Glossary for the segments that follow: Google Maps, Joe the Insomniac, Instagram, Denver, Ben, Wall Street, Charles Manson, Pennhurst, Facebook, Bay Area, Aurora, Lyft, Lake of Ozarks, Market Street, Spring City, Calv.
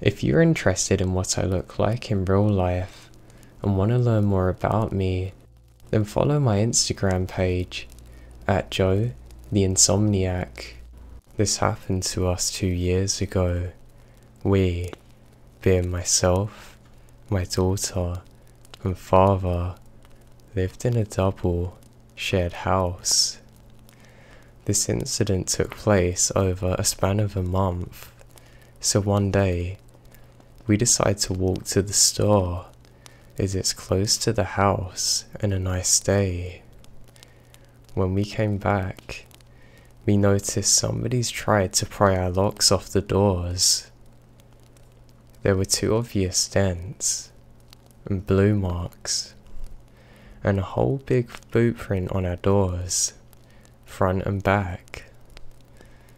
If you're interested in what I look like in real life and want to learn more about me, then follow my Instagram page at Joe the Insomniac. This happened to us 2 years ago. We, being myself, my daughter, and father, lived in a double shared house. This incident took place over a span of a month, so one day, we decide to walk to the store, as it's close to the house and a nice day. When we came back, we noticed somebody's tried to pry our locks off the doors. There were two obvious dents, and blue marks, and a whole big boot print on our doors, front and back.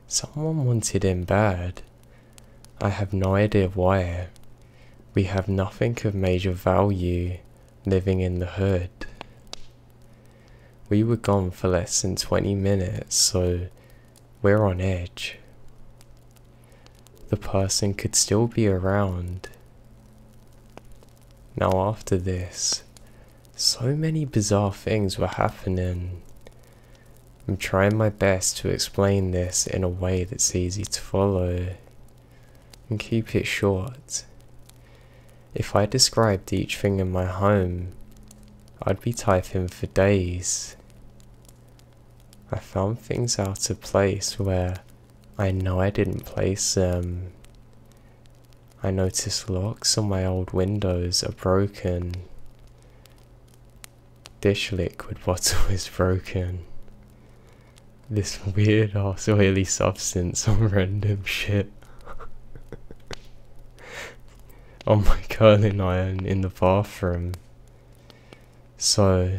Someone wanted in bad. I have no idea why. We have nothing of major value living in the hood. We were gone for less than 20 minutes, so we're on edge. The person could still be around. Now after this, so many bizarre things were happening. I'm trying my best to explain this in a way that's easy to follow, and keep it short. If I described each thing in my home, I'd be typing for days. I found things out of place where I know I didn't place them. I noticed locks on my old windows are broken. Dish liquid bottle is broken. This weird ass oily substance on random shit. On my curling iron in the bathroom. So,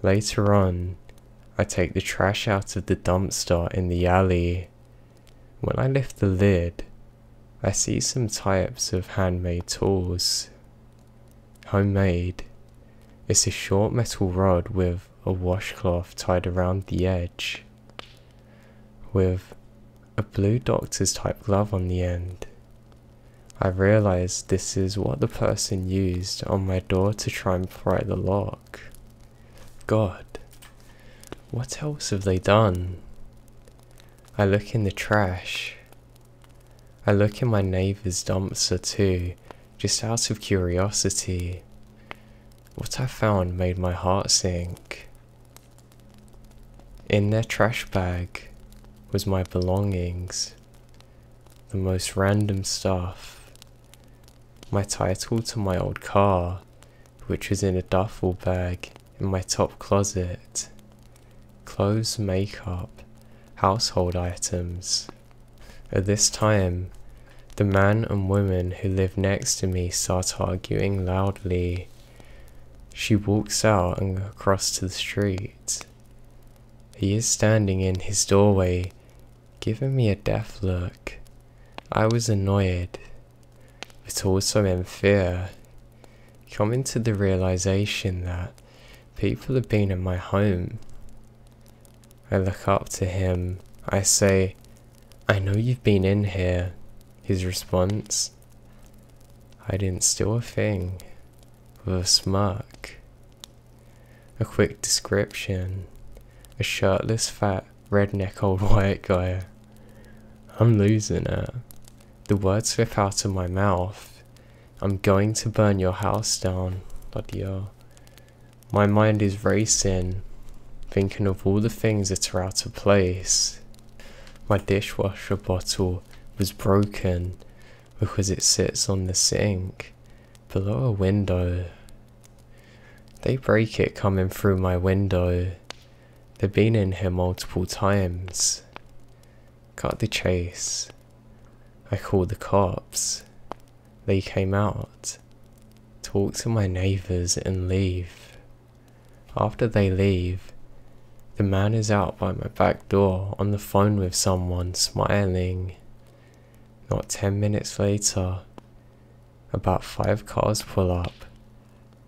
later on, I take the trash out of the dumpster in the alley. When I lift the lid, I see some types of handmade tools. Homemade. It's a short metal rod with a washcloth tied around the edge, with a blue doctor's type glove on the end. I realized this is what the person used on my door to try and pry the lock. God, what else have they done? I look in the trash. I look in my neighbor's dumpster too, just out of curiosity. What I found made my heart sink. In their trash bag was my belongings. The most random stuff. My title to my old car, which was in a duffel bag in my top closet. Clothes, makeup, household items. At this time, the man and woman who lived next to me start arguing loudly. She walks out and across to the street. He is standing in his doorway, giving me a death look. I was annoyed, but also in fear, coming to the realization that people have been in my home. I look up to him, I say, "I know you've been in here." His response, "I didn't steal a thing," with a smirk. A quick description, a shirtless, fat, redneck old white guy. I'm losing it. The words slip out of my mouth. "I'm going to burn your house down." Bloody hell. My mind is racing, thinking of all the things that are out of place. My dishwasher bottle was broken because it sits on the sink, below a window. They break it coming through my window. They've been in here multiple times. Cut the chase. I called the cops. They came out, talk to my neighbors and leave. After they leave, the man is out by my back door on the phone with someone, smiling. Not 10 minutes later, about 5 cars pull up,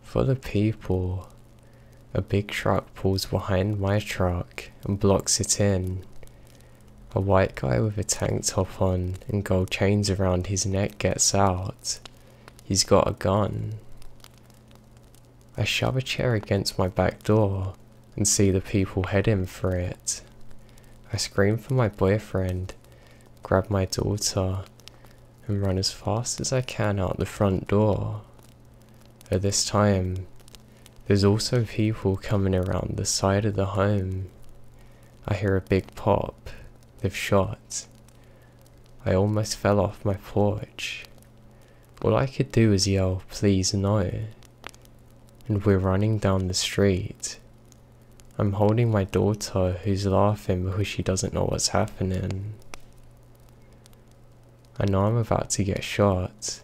full of people. A big truck pulls behind my truck and blocks it in. A white guy with a tank top on and gold chains around his neck gets out. He's got a gun. I shove a chair against my back door and see the people heading for it. I scream for my boyfriend, grab my daughter, and run as fast as I can out the front door. At this time, there's also people coming around the side of the home. I hear a big pop. They've shot. I almost fell off my porch. All I could do was yell, "Please no." And we're running down the street. I'm holding my daughter, who's laughing because she doesn't know what's happening. I know I'm about to get shot.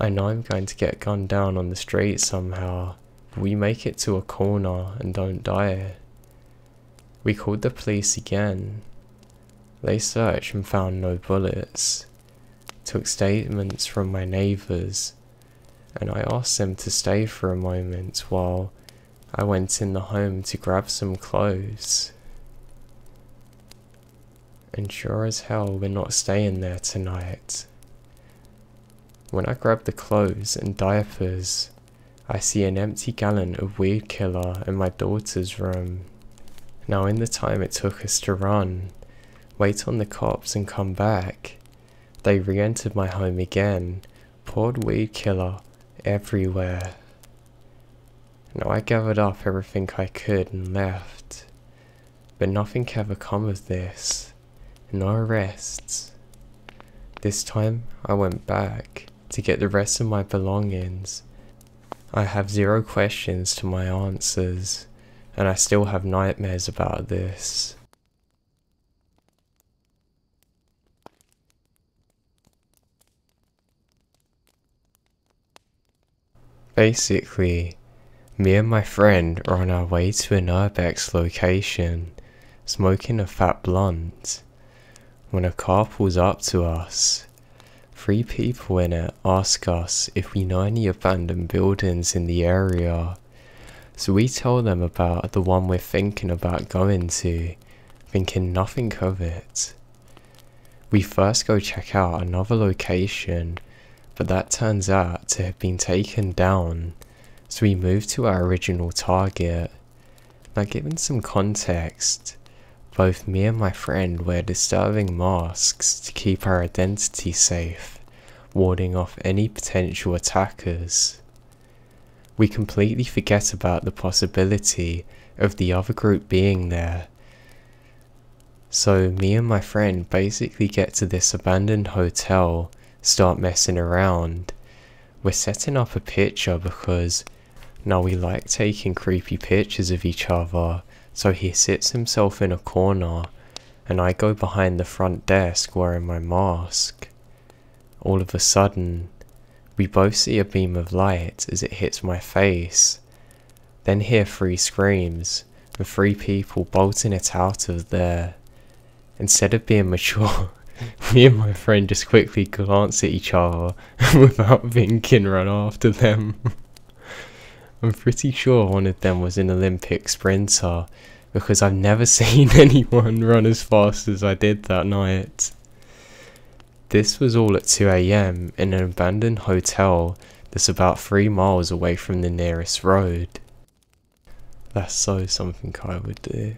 I know I'm going to get gunned down on the street somehow, but we make it to a corner and don't die. We called the police again. They searched and found no bullets. Took statements from my neighbors, and I asked them to stay for a moment while I went in the home to grab some clothes. And sure as hell, we're not staying there tonight. When I grab the clothes and diapers, I see an empty gallon of weed killer in my daughter's room. Now, in the time it took us to run, wait on the cops and come back, they re-entered my home again, poured weed killer everywhere. Now I gathered up everything I could and left, but nothing ever come of this. No arrests. This time I went back to get the rest of my belongings. I have zero questions to my answers. And I still have nightmares about this. Basically, me and my friend are on our way to an urbex location, smoking a fat blunt, when a car pulls up to us. Three people in it ask us if we know any abandoned buildings in the area. So we tell them about the one we're thinking about going to, thinking nothing of it. We first go check out another location, but that turns out to have been taken down, so we move to our original target. Now, given some context, both me and my friend wear disturbing masks to keep our identity safe, warding off any potential attackers. We completely forget about the possibility of the other group being there. So me and my friend basically get to this abandoned hotel, start messing around. We're setting up a picture because now we like taking creepy pictures of each other, so he sits himself in a corner and I go behind the front desk wearing my mask. All of a sudden, we both see a beam of light as it hits my face, then hear three screams, and three people bolting it out of there. Instead of being mature, me and my friend just quickly glance at each other without thinking, run after them. I'm pretty sure one of them was an Olympic sprinter, because I've never seen anyone run as fast as I did that night. This was all at 2 AM in an abandoned hotel that's about 3 miles away from the nearest road. That's so something I would do.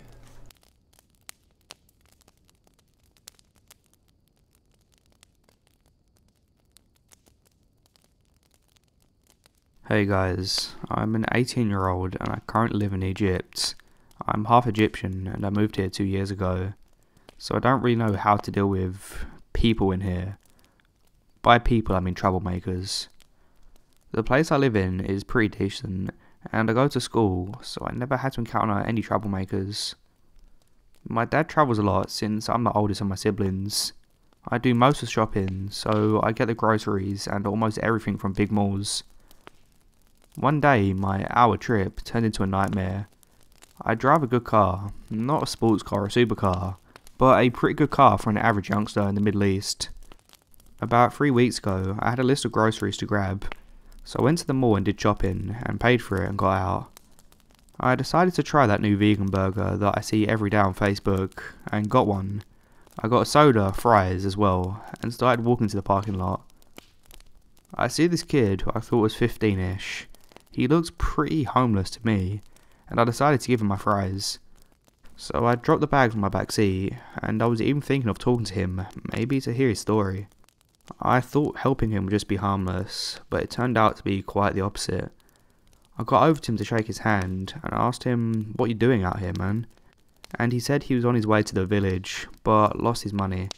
Hey guys, I'm an 18-year-old and I currently live in Egypt. I'm half Egyptian and I moved here 2 years ago, so I don't really know how to deal with people in here. By people, I mean troublemakers. The place I live in is pretty decent, and I go to school, so I never had to encounter any troublemakers. My dad travels a lot since I'm the oldest of my siblings. I do most of the shopping, so I get the groceries and almost everything from big malls. One day, my hour trip turned into a nightmare. I drive a good car, not a sports car or supercar, but a pretty good car for an average youngster in the Middle East. About 3 weeks ago, I had a list of groceries to grab, so I went to the mall and did shopping, and paid for it and got out. I decided to try that new vegan burger that I see every day on Facebook, and got one. I got a soda, fries as well, and started walking to the parking lot. I see this kid who I thought was 15-ish. He looks pretty homeless to me, and I decided to give him my fries. So I dropped the bag from my back seat, and I was even thinking of talking to him, maybe to hear his story. I thought helping him would just be harmless, but it turned out to be quite the opposite. I got over to him to shake his hand, and I asked him, "What you doing out here, man?" And he said he was on his way to the village, but lost his money.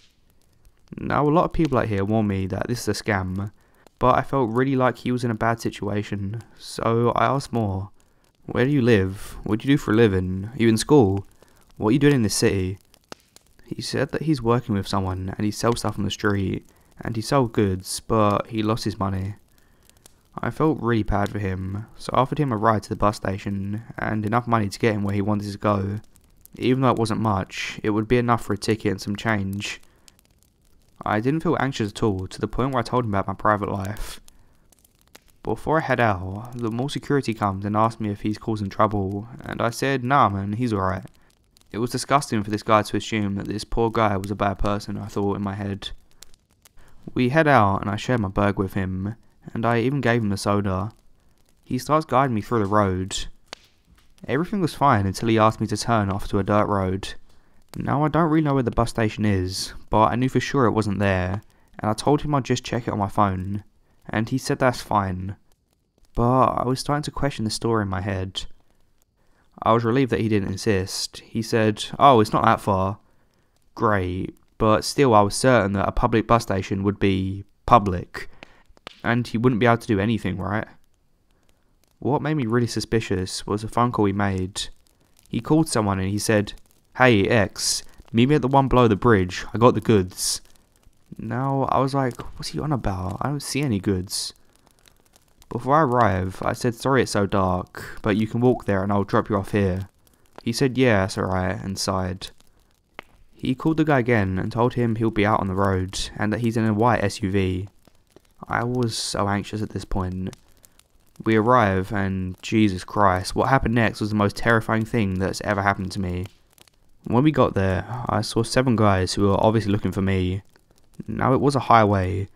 Now, a lot of people out here warn me that this is a scam, but I felt really like he was in a bad situation, so I asked more. "Where do you live? What do you do for a living? Are you in school? What are you doing in this city?" He said that he's working with someone, and he sells stuff on the street, and he sold goods, but he lost his money. I felt really bad for him, so I offered him a ride to the bus station, and enough money to get him where he wanted to go. Even though it wasn't much, it would be enough for a ticket and some change. I didn't feel anxious at all, to the point where I told him about my private life. Before I head out, the mall security comes and asks me if he's causing trouble, and I said, "Nah man, he's alright." It was disgusting for this guy to assume that this poor guy was a bad person, I thought in my head. We head out and I share my burger with him, and I even gave him the soda. He starts guiding me through the road. Everything was fine until he asked me to turn off to a dirt road. Now I don't really know where the bus station is, but I knew for sure it wasn't there, and I told him I'd just check it on my phone, and he said that's fine. But I was starting to question the story in my head. I was relieved that he didn't insist. He said, "Oh, it's not that far." Great, but still I was certain that a public bus station would be public, and he wouldn't be able to do anything, right? What made me really suspicious was a phone call he made. He called someone and he said, "Hey, X, meet me at the one below the bridge, I got the goods." Now, I was like, what's he on about? I don't see any goods. Before I arrive, I said, "Sorry it's so dark, but you can walk there and I'll drop you off here." He said, "Yeah, that's alright," and sighed. He called the guy again and told him he'll be out on the road, and that he's in a white SUV. I was so anxious at this point. We arrive, and Jesus Christ, what happened next was the most terrifying thing that's ever happened to me. When we got there, I saw 7 guys who were obviously looking for me. Now it was a highway,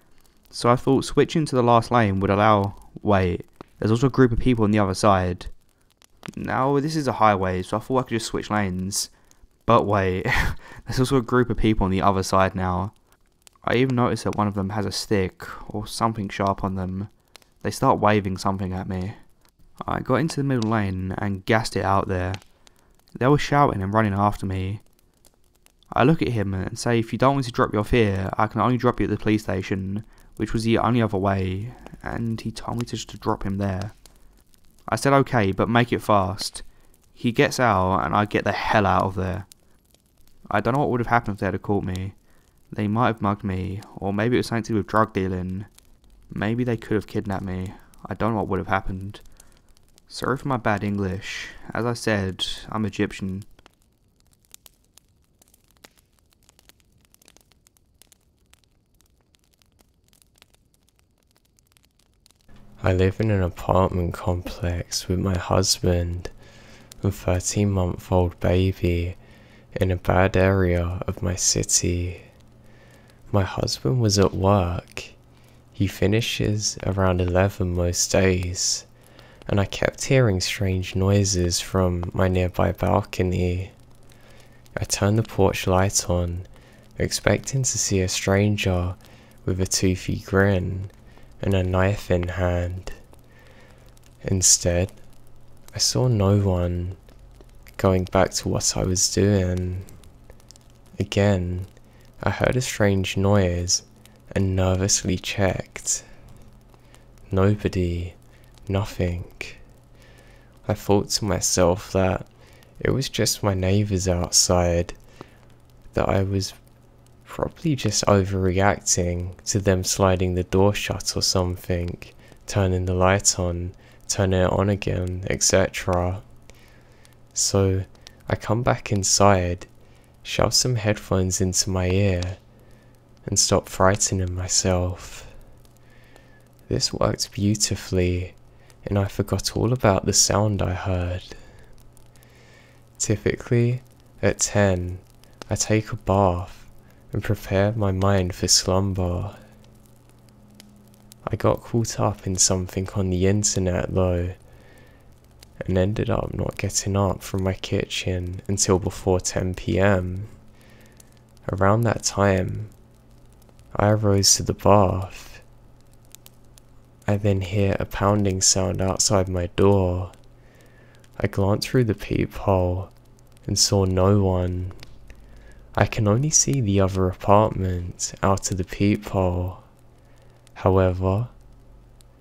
so I thought switching to the last lane would allow... Wait, there's also a group of people on the other side. Now this is a highway, so I thought I could just switch lanes. But wait, there's also a group of people on the other side now. I even noticed that one of them has a stick or something sharp on them. They start waving something at me. I got into the middle lane and gassed it out there. They were shouting and running after me. I look at him and say, "If you don't want to drop you off here, I can only drop you at the police station," which was the only other way, and he told me just to drop him there. I said, "Okay, but make it fast." He gets out and I get the hell out of there. I don't know what would have happened if they had caught me. They might have mugged me, or maybe it was something to do with drug dealing. Maybe they could have kidnapped me. I don't know what would have happened. Sorry for my bad English. As I said, I'm Egyptian. I live in an apartment complex with my husband and 13-month-old baby in a bad area of my city. My husband was at work. He finishes around 11 most days, and I kept hearing strange noises from my nearby balcony. I turned the porch light on, expecting to see a stranger with a toothy grin and a knife in hand. Instead, I saw no one. Going back to what I was doing again, I heard a strange noise and nervously checked. Nobody, nothing. I thought to myself that it was just my neighbours outside, that I was probably just overreacting to them sliding the door shut or something, turning the light on, turning it on again, etc. So I come back inside, shove some headphones into my ear, and stop frightening myself. This worked beautifully, and I forgot all about the sound I heard. Typically, at 10, I take a bath and prepare my mind for slumber. I got caught up in something on the internet though, and ended up not getting up from my kitchen until before 10 p.m. Around that time, I rose to the bath. I then hear a pounding sound outside my door. I glance through the peephole and saw no one. I can only see the other apartment out of the peephole. However,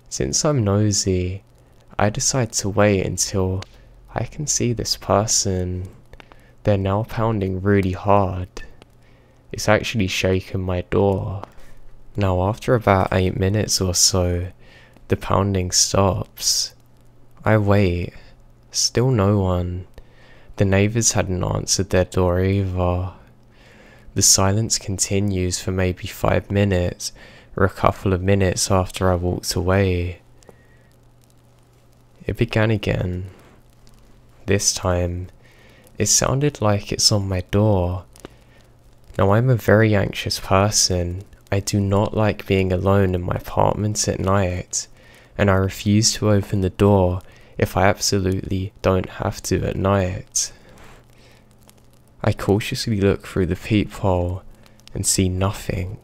since I'm nosy, I decide to wait until I can see this person. They're now pounding really hard. It's actually shaking my door. Now after about 8 minutes or so, the pounding stops. I wait. Still no one. The neighbors hadn't answered their door either. The silence continues for maybe 5 minutes or a couple of minutes after I walked away. It began again. This time, it sounded like it's on my door. Now I'm a very anxious person. I do not like being alone in my apartment at night, and I refuse to open the door if I absolutely don't have to at night. I cautiously look through the peephole and see nothing.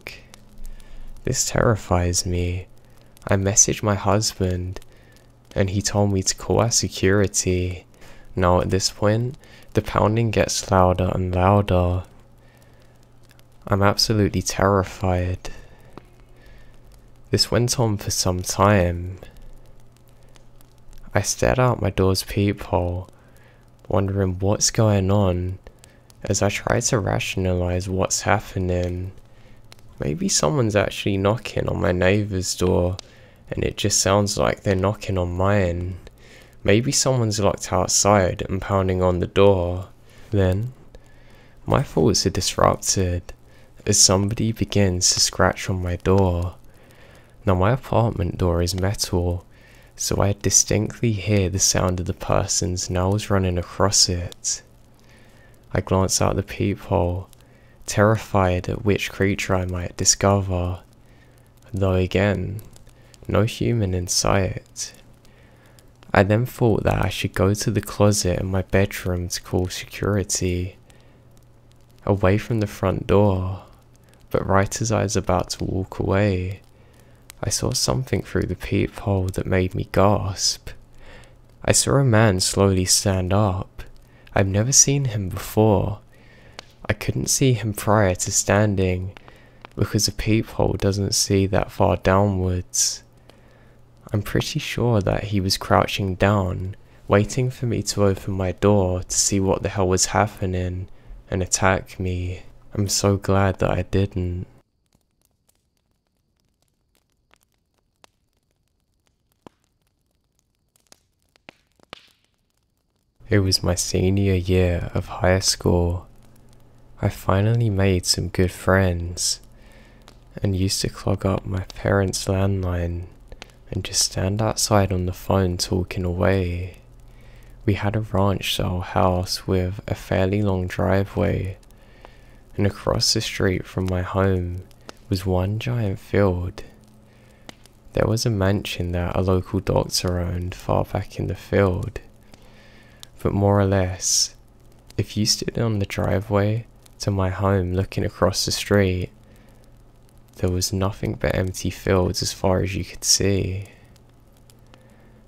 This terrifies me. I message my husband and he told me to call our security. Now at this point, the pounding gets louder and louder. I'm absolutely terrified. This went on for some time. I stared out my door's peephole, wondering what's going on, as I try to rationalize what's happening. Maybe someone's actually knocking on my neighbor's door, and it just sounds like they're knocking on mine. Maybe someone's locked outside and pounding on the door. Then, my thoughts are disrupted as somebody begins to scratch on my door. Now my apartment door is metal, so I distinctly hear the sound of the person's nails running across it. I glance out the peephole, terrified at which creature I might discover, though again, no human in sight. I then thought that I should go to the closet in my bedroom to call security, away from the front door, but right as I was about to walk away, I saw something through the peephole that made me gasp. I saw a man slowly stand up. I've never seen him before. I couldn't see him prior to standing, because a peephole doesn't see that far downwards. I'm pretty sure that he was crouching down, waiting for me to open my door to see what the hell was happening and attack me. I'm so glad that I didn't. It was my senior year of high school. I finally made some good friends and used to clog up my parents' landline and just stand outside on the phone talking away. We had a ranch style house with a fairly long driveway, and across the street from my home was one giant field. There was a mansion that a local doctor owned far back in the field. But more or less, if you stood on the driveway to my home looking across the street, there was nothing but empty fields as far as you could see.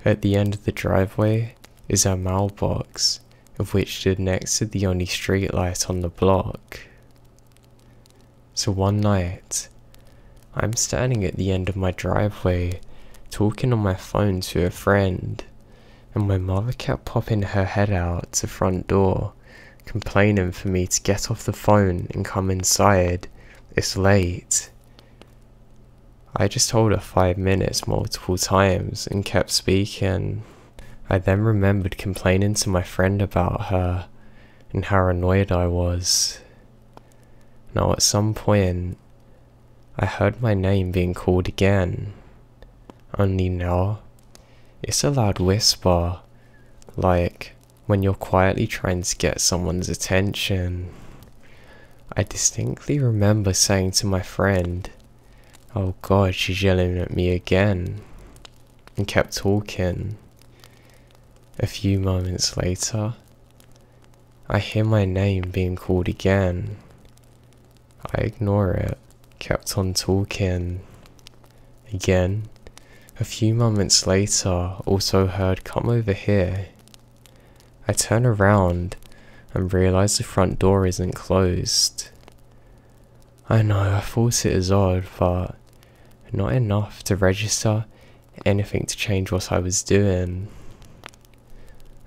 At the end of the driveway is our mailbox, of which stood next to the only street light on the block. So one night, I'm standing at the end of my driveway, talking on my phone to a friend, and my mother kept popping her head out the front door, complaining for me to get off the phone and come inside, it's late. I just told her 5 minutes multiple times and kept speaking. I then remembered complaining to my friend about her, and how annoyed I was. Now at some point, I heard my name being called again, only now, it's a loud whisper, like, when you're quietly trying to get someone's attention. I distinctly remember saying to my friend, "Oh God, she's yelling at me again," and kept talking. A few moments later, I hear my name being called again. I ignore it, kept on talking. Again, a few moments later, also heard, "Come over here." I turn around and realize the front door isn't closed. I know I thought it is odd, but not enough to register anything to change what I was doing.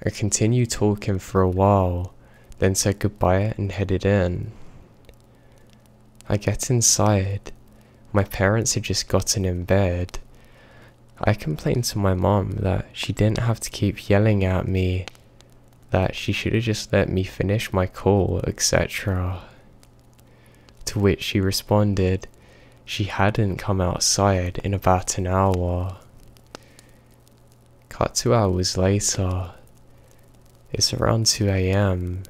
I continued talking for a while, then said goodbye and headed in. I get inside. My parents had just gotten in bed. I complained to my mum that she didn't have to keep yelling at me, that she should have just let me finish my call, etc. To which she responded she hadn't come outside in about an hour. Cut 2 hours later. It's around 2 AM.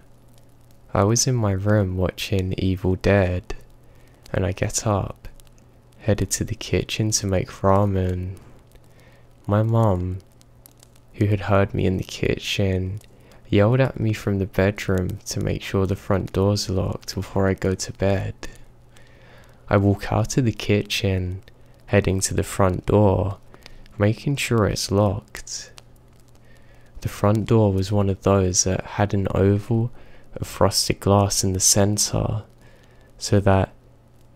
I was in my room watching Evil Dead, and I get up, headed to the kitchen to make ramen. My mum, who had heard me in the kitchen, yelled at me from the bedroom to make sure the front door's locked before I go to bed. I walk out of the kitchen, heading to the front door, making sure it's locked. The front door was one of those that had an oval of frosted glass in the center, so that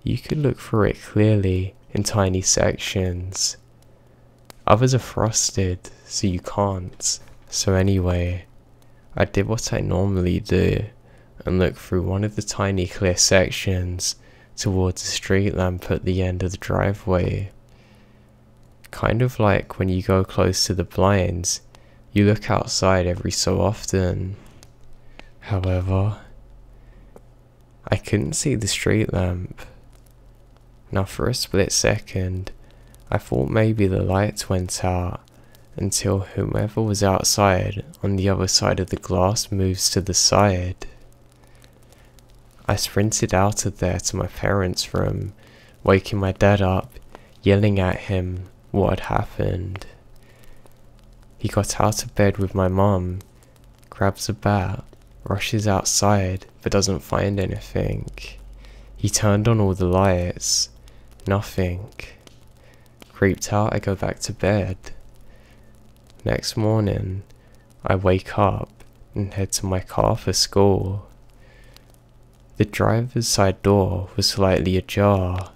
you could look through it clearly in tiny sections. Others are frosted, so you can't. So anyway, I did what I normally do and looked through one of the tiny clear sections towards a street lamp at the end of the driveway. Kind of like when you go close to the blinds, you look outside every so often. However, I couldn't see the street lamp. Now for a split second, I thought maybe the lights went out, until whomever was outside on the other side of the glass moves to the side. I sprinted out of there to my parents' room, waking my dad up, yelling at him what had happened. He got out of bed with my mum, grabs a bat, rushes outside but doesn't find anything. He turned on all the lights, nothing. Creeped out, I go back to bed. Next morning, I wake up and head to my car for school. The driver's side door was slightly ajar.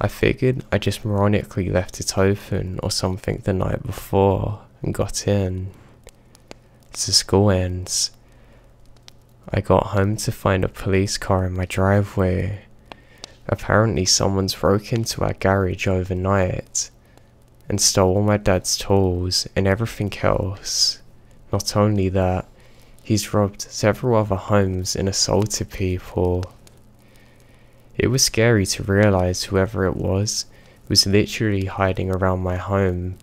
I figured I just moronically left it open or something the night before and got in. As the school ends, I got home to find a police car in my driveway. Apparently someone's broke into our garage overnight and stole my dad's tools and everything else. Not only that, he's robbed several other homes and assaulted people. It was scary to realize whoever it was literally hiding around my home,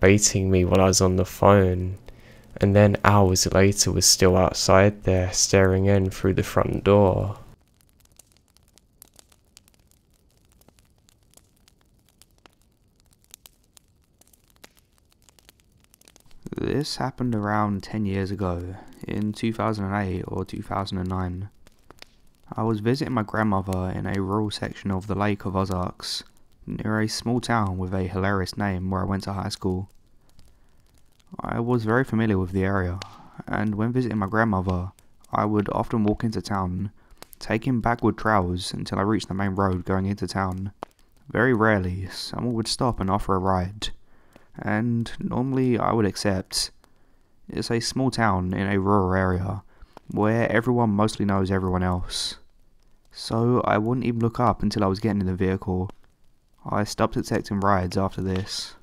baiting me while I was on the phone, and then hours later was still outside there staring in through the front door. This happened around 10 years ago, in 2008 or 2009. I was visiting my grandmother in a rural section of the Lake of Ozarks, near a small town with a hilarious name where I went to high school. I was very familiar with the area, and when visiting my grandmother, I would often walk into town, taking backward trails until I reached the main road going into town. Very rarely, someone would stop and offer a ride, and normally I would accept. It's a small town in a rural area, where everyone mostly knows everyone else. So I wouldn't even look up until I was getting in the vehicle. I stopped accepting rides after this.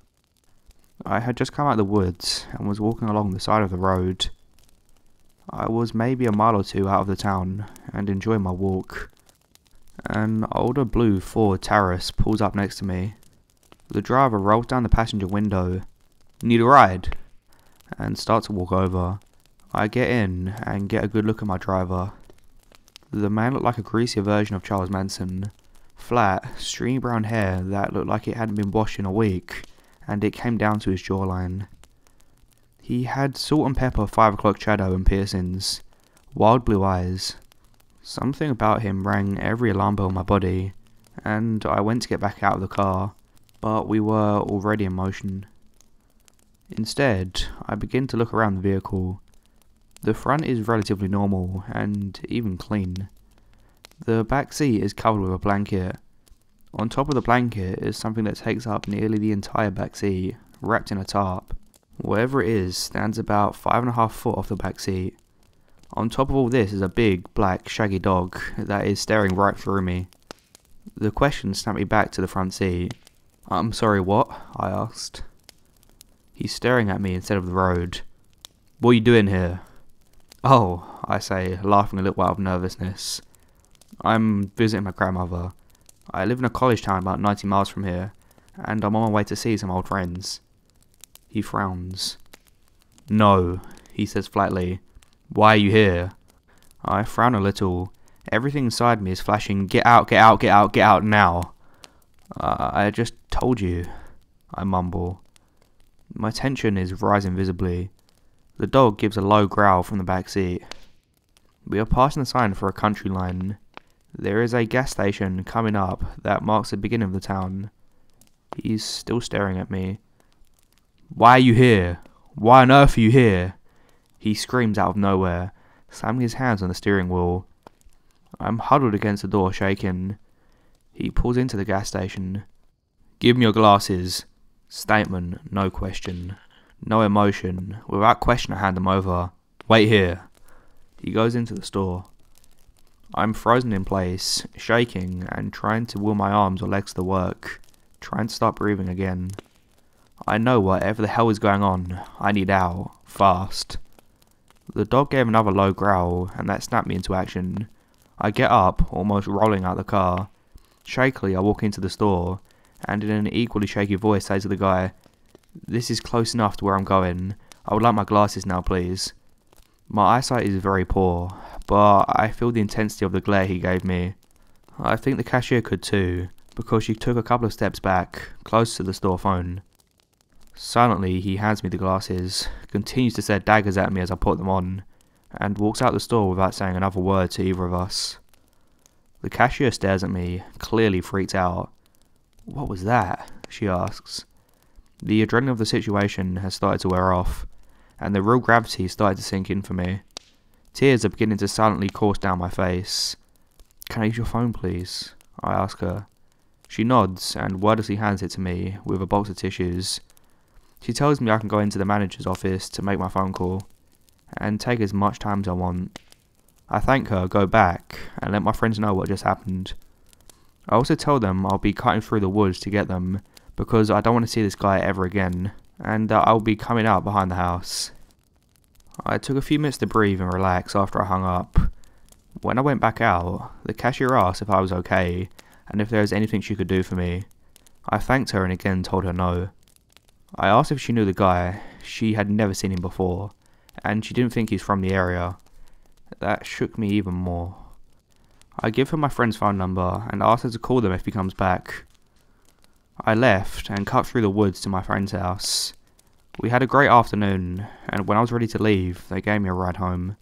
I had just come out of the woods and was walking along the side of the road. I was maybe a mile or two out of the town and enjoying my walk. An older blue Ford Taurus pulls up next to me. The driver rolls down the passenger window, "Need a ride?" and starts to walk over. I get in and get a good look at my driver. The man looked like a greasier version of Charles Manson. Flat, stringy brown hair that looked like it hadn't been washed in a week, and it came down to his jawline. He had salt and pepper 5 o'clock shadow and piercings, wild blue eyes. Something about him rang every alarm bell in my body, and I went to get back out of the car, but we were already in motion. Instead, I began to look around the vehicle. The front is relatively normal, and even clean. The back seat is covered with a blanket. On top of the blanket is something that takes up nearly the entire back seat, wrapped in a tarp. Whatever it is stands about 5.5 feet off the back seat. On top of all this is a big, black, shaggy dog that is staring right through me. The question snapped me back to the front seat. "I'm sorry, what?" I asked. He's staring at me instead of the road. "What are you doing here?" "Oh," I say, laughing a little out of nervousness. "I'm visiting my grandmother. I live in a college town about 90 miles from here, and I'm on my way to see some old friends." He frowns. "No," he says flatly. "Why are you here?" I frown a little. Everything inside me is flashing, "Get out, get out, get out, get out now." "I just told you," I mumble. My tension is rising visibly. The dog gives a low growl from the back seat. We are passing the sign for a country line. There is a gas station coming up that marks the beginning of the town. He's still staring at me. "Why are you here? Why on earth are you here?" He screams out of nowhere, slamming his hands on the steering wheel. I'm huddled against the door, shaking. He pulls into the gas station. "Give me your glasses." Statement, no question. No emotion. Without question, I hand them over. "Wait here." He goes into the store. I'm frozen in place, shaking and trying to will my arms or legs to work, trying to start breathing again. I know whatever the hell is going on. I need out. Fast. The dog gave another low growl, and that snapped me into action. I get up, almost rolling out the car. Shakily, I walk into the store, and in an equally shaky voice say to the guy, "This is close enough to where I'm going. I would like my glasses now, please." My eyesight is very poor, but I feel the intensity of the glare he gave me. I think the cashier could too, because she took a couple of steps back, close to the store phone. Silently, he hands me the glasses, continues to stare daggers at me as I put them on, and walks out the store without saying another word to either of us. The cashier stares at me, clearly freaked out. "What was that?" she asks. The adrenaline of the situation has started to wear off, and the real gravity has started to sink in for me. Tears are beginning to silently course down my face. "Can I use your phone, please?" I ask her. She nods and wordlessly hands it to me with a box of tissues. She tells me I can go into the manager's office to make my phone call, and take as much time as I want. I thank her, go back, and let my friends know what just happened. I also tell them I'll be cutting through the woods to get them, because I don't want to see this guy ever again, and that I'll be coming out behind the house. I took a few minutes to breathe and relax after I hung up. When I went back out, the cashier asked if I was okay, and if there was anything she could do for me. I thanked her and again told her no. I asked if she knew the guy. She had never seen him before, and she didn't think he's from the area. That shook me even more. I give her my friend's phone number and ask her to call them if he comes back. I left and cut through the woods to my friend's house. We had a great afternoon, and when I was ready to leave, they gave me a ride home.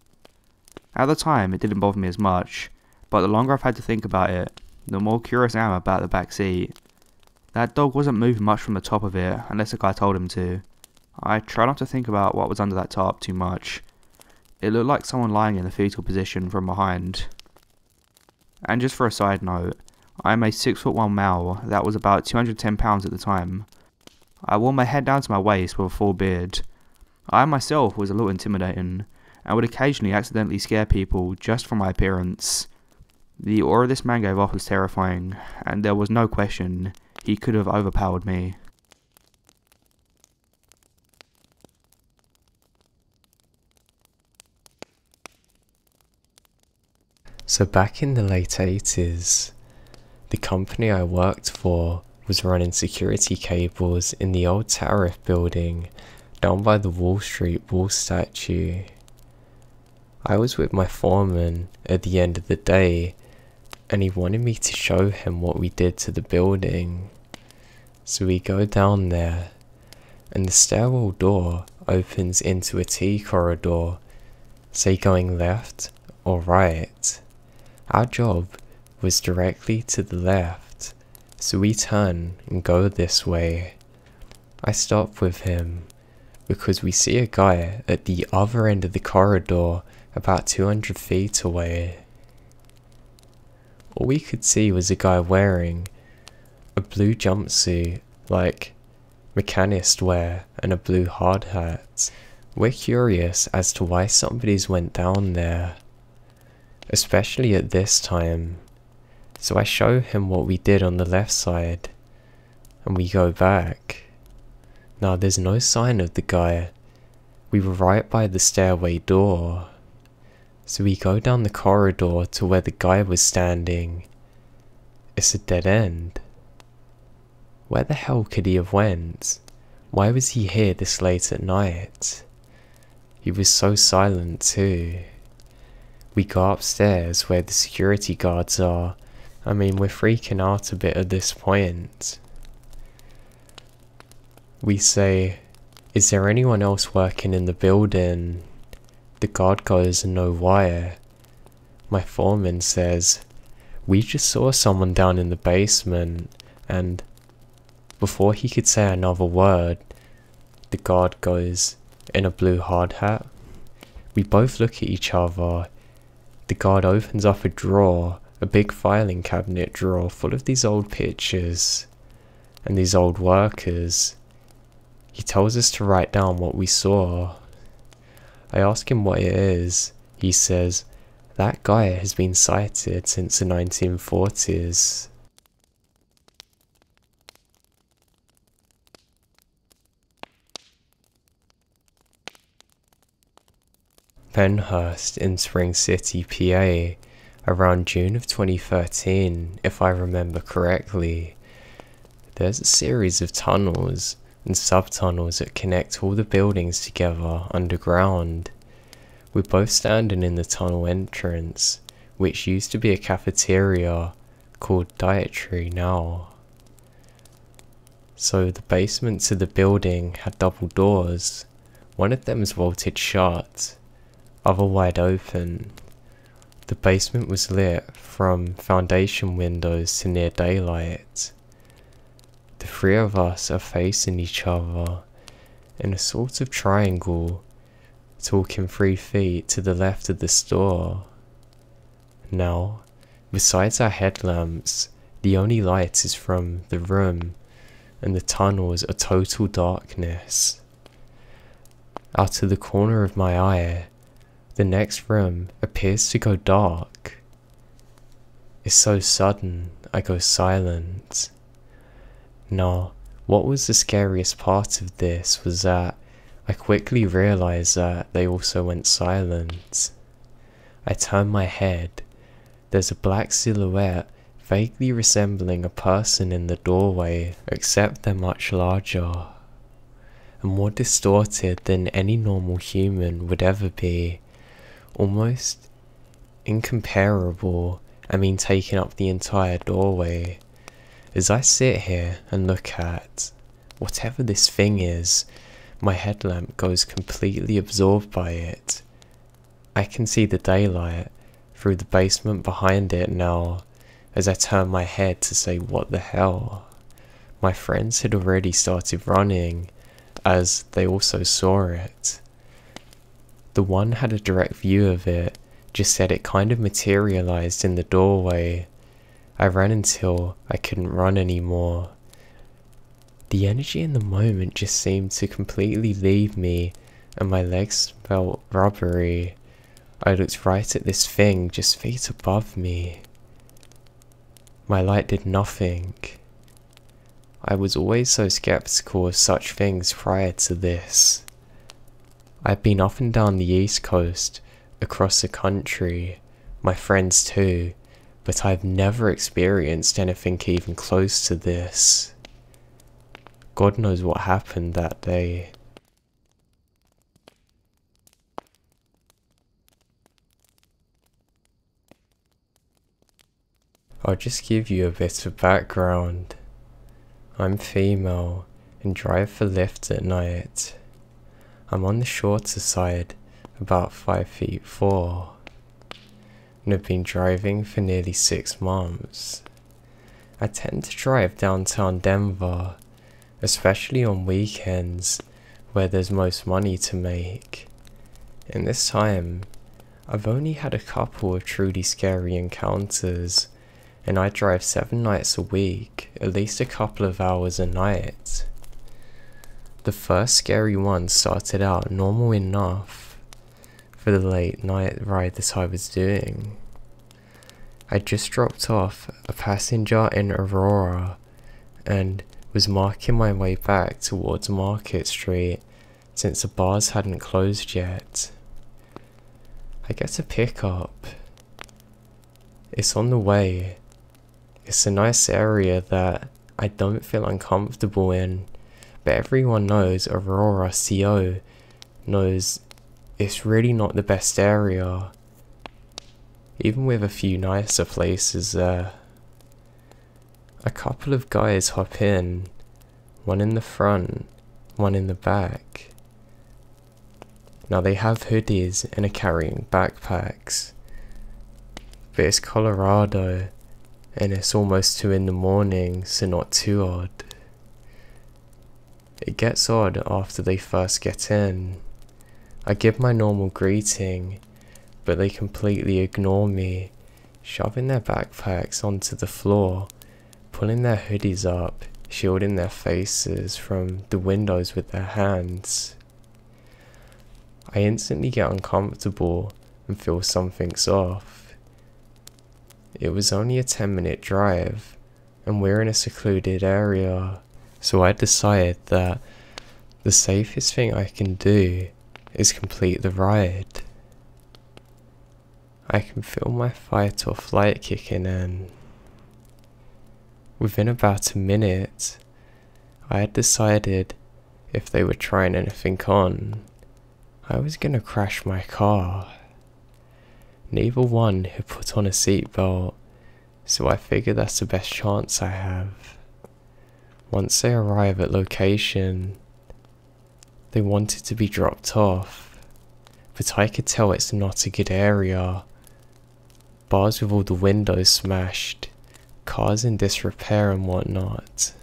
At the time, it didn't bother me as much, but the longer I've had to think about it, the more curious I am about the back seat. That dog wasn't moving much from the top of it, unless the guy told him to. I try not to think about what was under that tarp too much. It looked like someone lying in the fetal position from behind. And just for a side note, I am a 6'1" male that was about 210 pounds at the time. I wore my head down to my waist with a full beard. I myself was a little intimidating, and would occasionally accidentally scare people just for my appearance. The aura this man gave off was terrifying, and there was no question he could have overpowered me. So back in the late 80s, the company I worked for was running security cables in the old tariff building down by the Wall Street wall statue. I was with my foreman at the end of the day, and he wanted me to show him what we did to the building. So we go down there, and the stairwell door opens into a T corridor, say going left or right. Our job was directly to the left, so we turn and go this way. I stop with him, because we see a guy at the other end of the corridor about 200 feet away. All we could see was a guy wearing a blue jumpsuit, like mechanist wear, and a blue hard hat. We're curious as to why somebody's went down there, especially at this time. So I show him what we did on the left side, and we go back. Now there's no sign of the guy. We were right by the stairway door. So we go down the corridor to where the guy was standing. It's a dead end. Where the hell could he have went? Why was he here this late at night? He was so silent too. We go upstairs where the security guards are. I mean, we're freaking out a bit at this point. We say, "Is there anyone else working in the building?" The guard goes, "No wire." My foreman says, "We just saw someone down in the basement," and before he could say another word, the guard goes, "In a blue hard hat?" We both look at each other. The guard opens up a drawer, a big filing cabinet drawer full of these old pictures and these old workers. He tells us to write down what we saw. I ask him what it is. He says, "That guy has been sighted since the 1940s. Pennhurst in Spring City, PA, around June of 2013, if I remember correctly. There's a series of tunnels and subtunnels that connect all the buildings together underground. We're both standing in the tunnel entrance, which used to be a cafeteria called Dietary now. So the basement to the building had double doors. One of them was bolted shut, other wide open. The basement was lit from foundation windows to near daylight. The three of us are facing each other in a sort of triangle, talking 3 feet to the left of the store. Now, besides our headlamps, the only light is from the room, and the tunnels are total darkness. Out of the corner of my eye, the next room appears to go dark. It's so sudden, I go silent. Now, what was the scariest part of this was that I quickly realized that they also went silent. I turn my head. There's a black silhouette vaguely resembling a person in the doorway, except they're much larger and more distorted than any normal human would ever be. Almost incomparable, I mean, taking up the entire doorway. As I sit here and look at whatever this thing is, my headlamp goes completely absorbed by it. I can see the daylight through the basement behind it now as I turn my head to say, "What the hell?" My friends had already started running as they also saw it. The one had a direct view of it, just said it kind of materialized in the doorway. I ran until I couldn't run anymore. The energy in the moment just seemed to completely leave me, and my legs felt rubbery. I looked right at this thing just feet above me. My light did nothing. I was always so skeptical of such things prior to this. I've been up and down the East Coast, across the country, my friends too, but I've never experienced anything even close to this. God knows what happened that day. I'll just give you a bit of background. I'm female and drive for Lyft at night. I'm on the shorter side, about 5'4", and have been driving for nearly 6 months. I tend to drive downtown Denver, especially on weekends where there's most money to make. In this time, I've only had a couple of truly scary encounters, and I drive 7 nights a week, at least a couple of hours a night. The first scary one started out normal enough for the late night ride that I was doing. I just dropped off a passenger in Aurora and was marking my way back towards Market Street since the bars hadn't closed yet. I get a pickup. It's on the way. It's a nice area that I don't feel uncomfortable in, but everyone knows Aurora CO knows it's really not the best area, even with a few nicer places there. A couple of guys hop in, one in the front, one in the back. Now they have hoodies and are carrying backpacks, but it's Colorado and it's almost 2 in the morning, so not too odd. It gets odd after they first get in. I give my normal greeting, but they completely ignore me, shoving their backpacks onto the floor, pulling their hoodies up, shielding their faces from the windows with their hands. I instantly get uncomfortable and feel something's off. It was only a 10-minute drive, and we're in a secluded area. So I decided that the safest thing I can do is complete the ride. I can feel my fight or flight kicking in. Within about a minute, I had decided if they were trying anything on, I was gonna crash my car. Neither one had put on a seatbelt, so I figured that's the best chance I have. Once they arrive at location, they wanted to be dropped off, but I could tell it's not a good area. Bars with all the windows smashed, cars in disrepair and whatnot.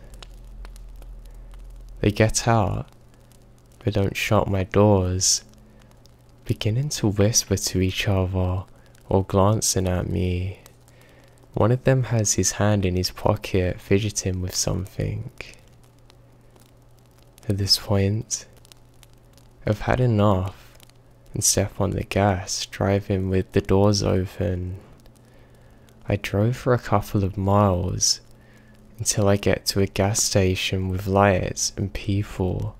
They get out, but don't shut my doors, beginning to whisper to each other or glancing at me. One of them has his hand in his pocket, fidgeting with something. At this point, I've had enough and step on the gas, driving with the doors open. I drove for a couple of miles until I get to a gas station with lights and people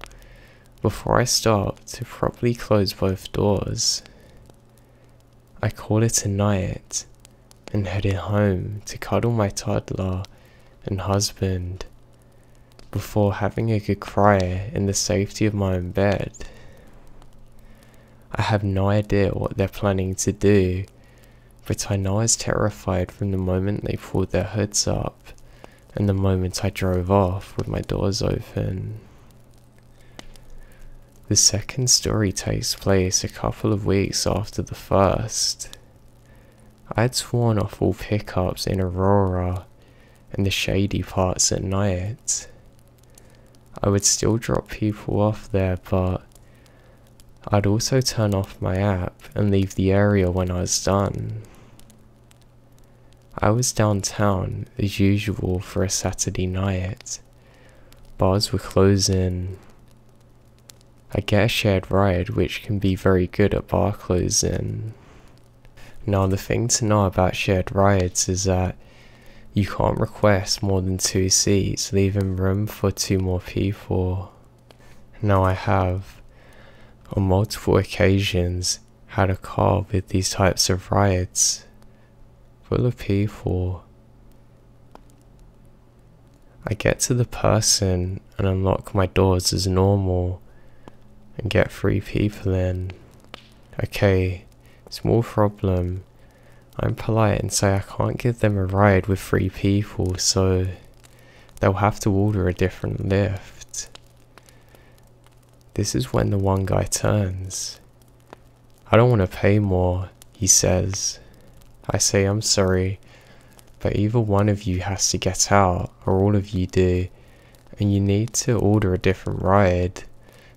before I stop to properly close both doors. I call it a night and headed home to cuddle my toddler and husband before having a good cry in the safety of my own bed. I have no idea what they're planning to do, but I know I was terrified from the moment they pulled their hoods up and the moment I drove off with my doors open. The second story takes place a couple of weeks after the first. I had sworn off all pickups in Aurora and the shady parts at night. I would still drop people off there, but I'd also turn off my app and leave the area when I was done. I was downtown as usual for a Saturday night. Bars were closing. I get a shared ride, which can be very good at bar closing. Now, the thing to know about shared rides is that you can't request more than 2 seats, leaving room for 2 more people. Now, I have, on multiple occasions, had a car with these types of rides, full of people. I get to the person and unlock my doors as normal, and get 3 people in. Okay. Small problem, I'm polite and say I can't give them a ride with three people, so they'll have to order a different lift. This is when the one guy turns. "I don't want to pay more," he says. I say, "I'm sorry, but either one of you has to get out, or all of you do, and you need to order a different ride.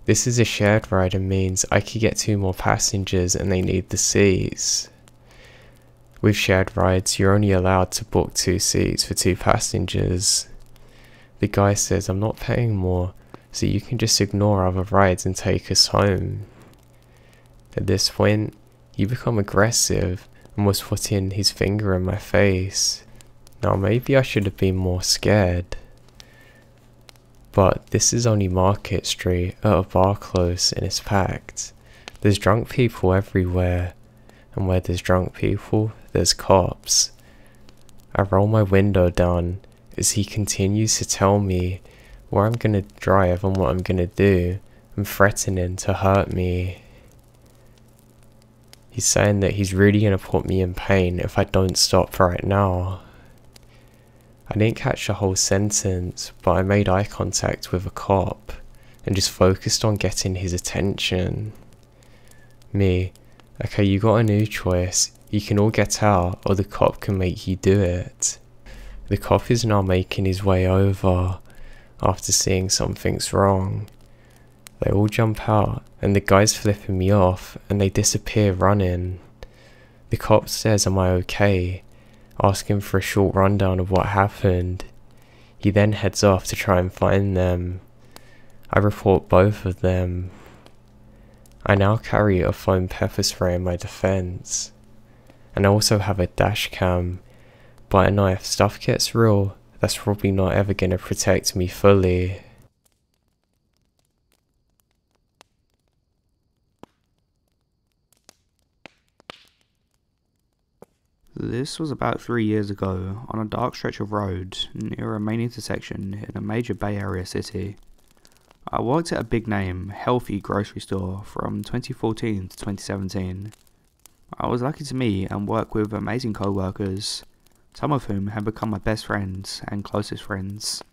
This is a shared ride and means I could get two more passengers and they need the seats. With shared rides, you're only allowed to book two seats for two passengers." The guy says, "I'm not paying more, so you can just ignore other rides and take us home." At this point, you become aggressive and was putting his finger in my face. Now maybe I should have been more scared. But this is only Market Street, at a bar close, and it's packed. There's drunk people everywhere, and where there's drunk people, there's cops. I roll my window down as he continues to tell me where I'm gonna drive and what I'm gonna do, and threatening to hurt me. He's saying that he's really going to put me in pain if I don't stop right now. I didn't catch the whole sentence, but I made eye contact with a cop and just focused on getting his attention. Me: "Okay, you got a new choice. You can all get out, or the cop can make you do it." The cop is now making his way over after seeing something's wrong. They all jump out, and the guy's flipping me off, and they disappear running. The cop says, "Am I okay?" asking for a short rundown of what happened. He then heads off to try and find them. I report both of them. I now carry a foam pepper spray in my defense, and I also have a dash cam, but I know if stuff gets real, that's probably not ever going to protect me fully. This was about 3 years ago, on a dark stretch of road, near a main intersection in a major Bay Area city. I worked at a big name, healthy grocery store from 2014 to 2017. I was lucky to meet and work with amazing co-workers, some of whom have become my best friends and closest friends.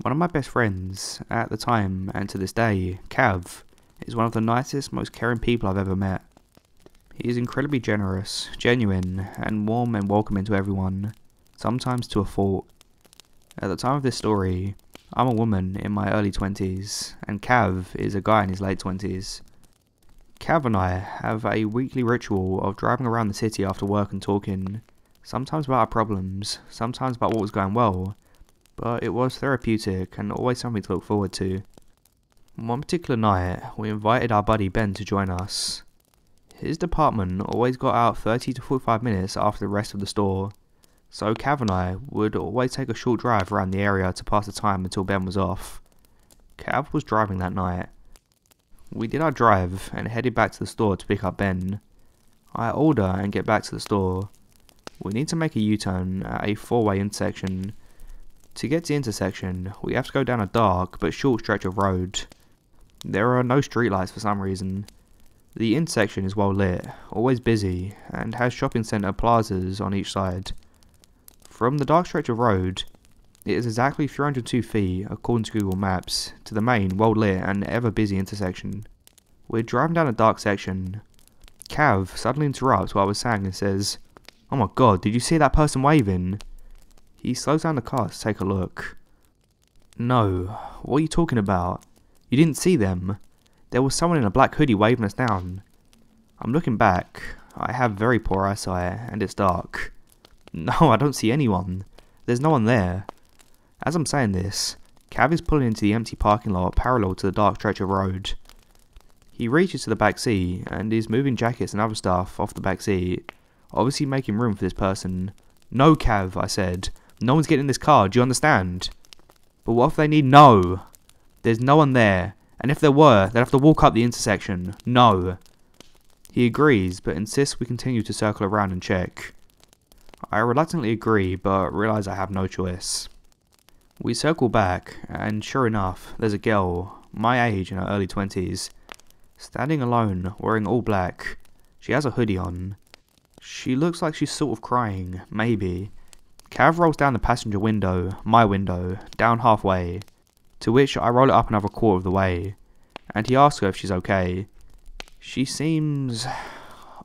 One of my best friends, at the time and to this day, Calv, is one of the nicest, most caring people I've ever met. He is incredibly generous, genuine, and warm and welcoming to everyone, sometimes to a fault. At the time of this story, I'm a woman in my early 20s, and Cav is a guy in his late 20s. Cav and I have a weekly ritual of driving around the city after work and talking, sometimes about our problems, sometimes about what was going well, but it was therapeutic and always something to look forward to. One particular night, we invited our buddy Ben to join us. His department always got out 30 to 45 minutes after the rest of the store, so Cav and I would always take a short drive around the area to pass the time until Ben was off. Cav was driving that night. We did our drive and headed back to the store to pick up Ben. I order and get back to the store. We need to make a U-turn at a four-way intersection. To get to the intersection, we have to go down a dark but short stretch of road. There are no streetlights for some reason. The intersection is well lit, always busy, and has shopping centre plazas on each side. From the dark stretch of road, it is exactly 302 feet, according to Google Maps, to the main, well lit and ever busy intersection. We're driving down a dark section. Cav suddenly interrupts what I was saying and says, "Oh my god, did you see that person waving?" He slows down the car to take a look. "No, what are you talking about? You didn't see them. There was someone in a black hoodie waving us down." I'm looking back. I have very poor eyesight, and it's dark. "No, I don't see anyone. There's no one there." As I'm saying this, Cav is pulling into the empty parking lot parallel to the dark stretch of road. He reaches to the back seat and is moving jackets and other stuff off the back seat, obviously making room for this person. "No, Cav," I said. "No one's getting in this car, do you understand?" "But what if they need—" "No! There's no one there. And if there were, they'd have to walk up the intersection. No." He agrees, but insists we continue to circle around and check. I reluctantly agree, but realise I have no choice. We circle back, and sure enough, there's a girl, my age in her early 20s, standing alone, wearing all black. She has a hoodie on. She looks like she's sort of crying, maybe. Calv rolls down the passenger window, my window, down halfway, to which I roll it up another quarter of the way, and he asks her if she's okay. She seems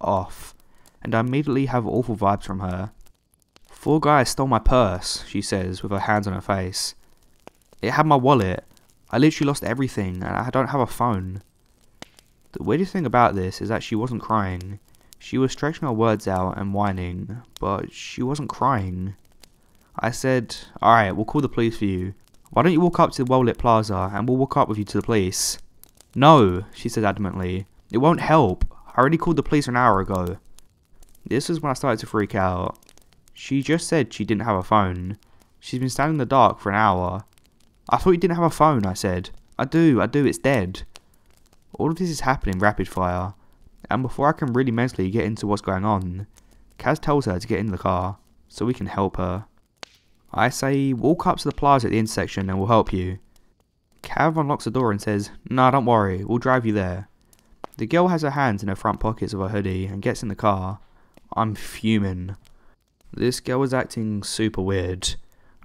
off, and I immediately have awful vibes from her. "Four guys stole my purse," she says with her hands on her face. "It had my wallet. I literally lost everything, and I don't have a phone." The weirdest thing about this is that she wasn't crying. She was stretching her words out and whining, but she wasn't crying. I said, "Alright, we'll call the police for you. Why don't you walk up to the well-lit plaza and we'll walk up with you to the police?" "No," she said adamantly. "It won't help. I already called the police an hour ago." This is when I started to freak out. She just said she didn't have a phone. She's been standing in the dark for an hour. "I thought you didn't have a phone," I said. I do, it's dead." All of this is happening rapid fire, and before I can really mentally get into what's going on, Kaz tells her to get in the car so we can help her. I say, "Walk up to the plaza at the intersection and we'll help you." Calv unlocks the door and says, "Nah, don't worry, we'll drive you there." The girl has her hands in her front pockets of her hoodie and gets in the car. I'm fuming. This girl was acting super weird.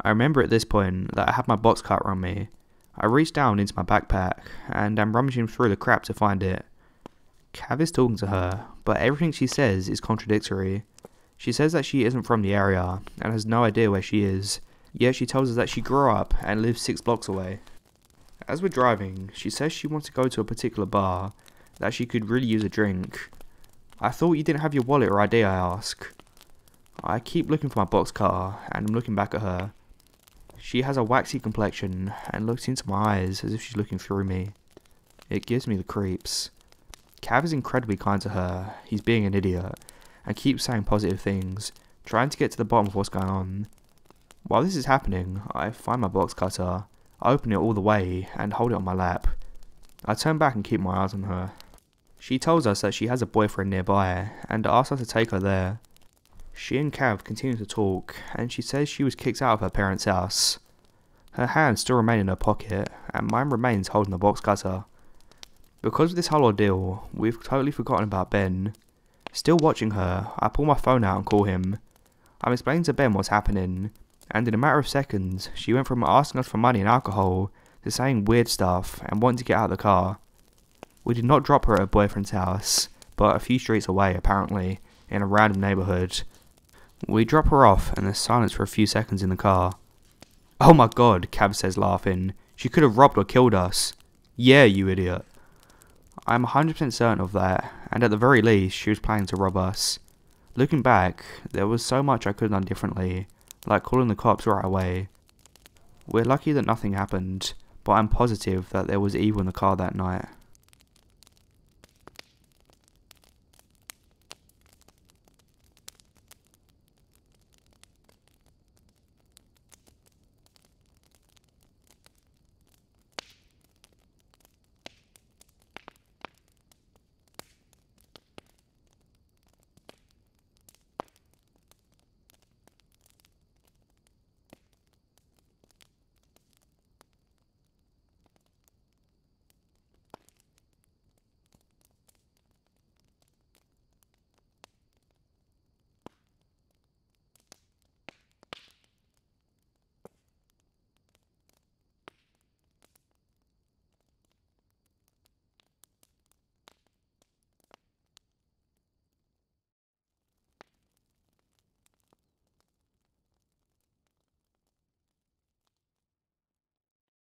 I remember at this point that I had my box cutter on me. I reach down into my backpack and I'm rummaging through the crap to find it. Calv is talking to her, but everything she says is contradictory. She says that she isn't from the area and has no idea where she is, yet she tells us that she grew up and lives 6 blocks away. As we're driving, she says she wants to go to a particular bar, that she could really use a drink. "I thought you didn't have your wallet or ID," I ask. I keep looking for my box cutter and I'm looking back at her. She has a waxy complexion and looks into my eyes as if she's looking through me. It gives me the creeps. Calv is incredibly kind to her. He's being an idiot, and keeps saying positive things, trying to get to the bottom of what's going on. While this is happening, I find my box cutter, open it all the way, and hold it on my lap. I turn back and keep my eyes on her. She tells us that she has a boyfriend nearby, and asks us to take her there. She and Calv continue to talk, and she says she was kicked out of her parents' house. Her hands still remain in her pocket, and mine remains holding the box cutter. Because of this whole ordeal, we've totally forgotten about Ben. Still watching her, I pull my phone out and call him. I'm explaining to Ben what's happening, and in a matter of seconds, she went from asking us for money and alcohol to saying weird stuff and wanting to get out of the car. We did not drop her at her boyfriend's house, but a few streets away apparently, in a random neighbourhood. We drop her off and there's silence for a few seconds in the car. "Oh my god," Calv says laughing, "she could have robbed or killed us." "Yeah, you idiot." I'm 100% certain of that, and at the very least, she was planning to rob us. Looking back, there was so much I could have done differently, like calling the cops right away. We're lucky that nothing happened, but I'm positive that there was evil in the car that night.